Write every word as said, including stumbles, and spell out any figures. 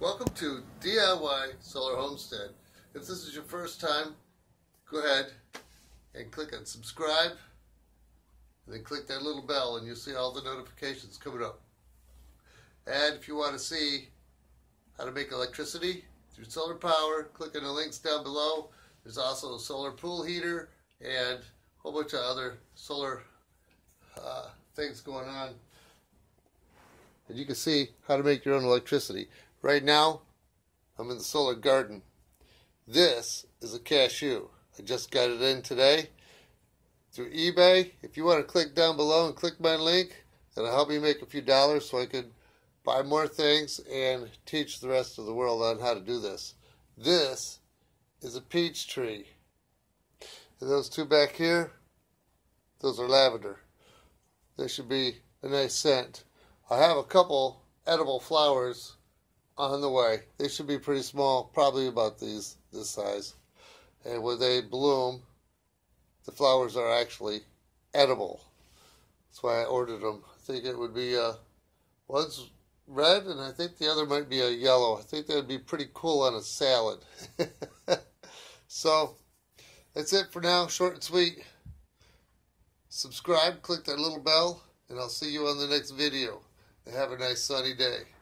Welcome to D I Y Solar Homestead. If this is your first time, go ahead and click on subscribe, and then click that little bell and you'll see all the notifications coming up. And if you want to see how to make electricity through solar power, click on the links down below. There's also a solar pool heater and a whole bunch of other solar uh, things going on. And you can see how to make your own electricity. Right now, I'm in the solar garden. This is a cashew. I just got it in today through eBay. If you want to click down below and click my link, that'll help me make a few dollars so I can buy more things and teach the rest of the world on how to do this. This is a peach tree. And those two back here, those are lavender. They should be a nice scent. I have a couple edible flowers on the way. They should be pretty small, probably about these this size. And when they bloom, the flowers are actually edible. That's why I ordered them. I think it would be uh, one's red, and I think the other might be a yellow. I think that would be pretty cool on a salad. So that's it for now. Short and sweet. Subscribe, click that little bell, and I'll see you on the next video. And have a nice sunny day.